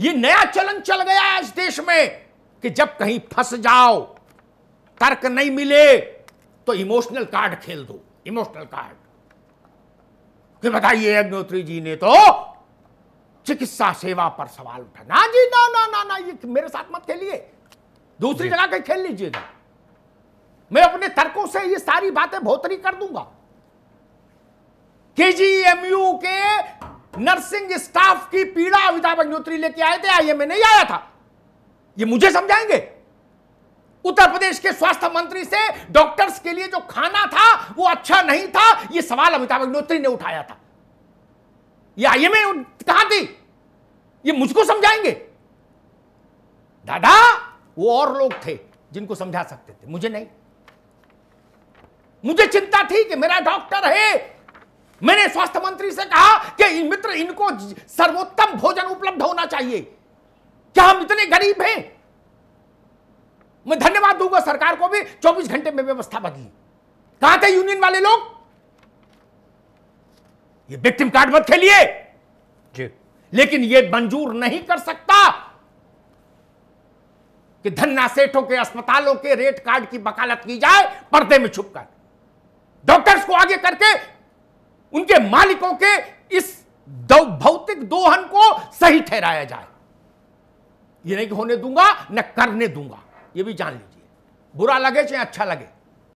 ये नया चलन चल गया है इस देश में कि जब कहीं फंस जाओ, तर्क नहीं मिले तो इमोशनल कार्ड खेल दो। इमोशनल कार्ड कि बताइए अग्निहोत्री जी ने तो चिकित्सा सेवा पर सवाल उठा। ना जी ना ना ना ना, ये मेरे साथ मत खेलिए, दूसरी जगह कहीं खेल लीजिएगा। मैं अपने तर्कों से ये सारी बातें भोतरी कर दूंगा। केजीएमयू के नर्सिंग स्टाफ की पीड़ा अमिताभ अग्निहोत्री लेके आए थे, आईएमए नहीं आया था। ये मुझे समझाएंगे? उत्तर प्रदेश के स्वास्थ्य मंत्री से डॉक्टर्स के लिए जो खाना था वो अच्छा नहीं था, ये सवाल अमिताभ अग्निहोत्री ने उठाया था। ये आईएमए कहा थी? ये मुझको समझाएंगे? दादा, वो और लोग थे जिनको समझा सकते थे, मुझे नहीं। मुझे चिंता थी कि मेरा डॉक्टर है। मैंने स्वास्थ्य मंत्री से कहा कि मित्र, इनको सर्वोत्तम भोजन उपलब्ध होना चाहिए। क्या हम इतने गरीब हैं? मैं धन्यवाद दूंगा सरकार को भी, 24 घंटे में व्यवस्था बदली। कहां थे यूनियन वाले लोग? ये विक्टिम कार्ड मत खेलिए जी। लेकिन ये मंजूर नहीं कर सकता कि धन्ना सेठों के अस्पतालों के रेट कार्ड की वकालत की जाए पर्दे में छुपकर, डॉक्टर्स को आगे करके उनके मालिकों के इस भौतिक दोहन को सही ठहराया जाए। ये नहीं होने दूंगा, न करने दूंगा। ये भी जान लीजिए, बुरा लगे चाहे अच्छा लगे।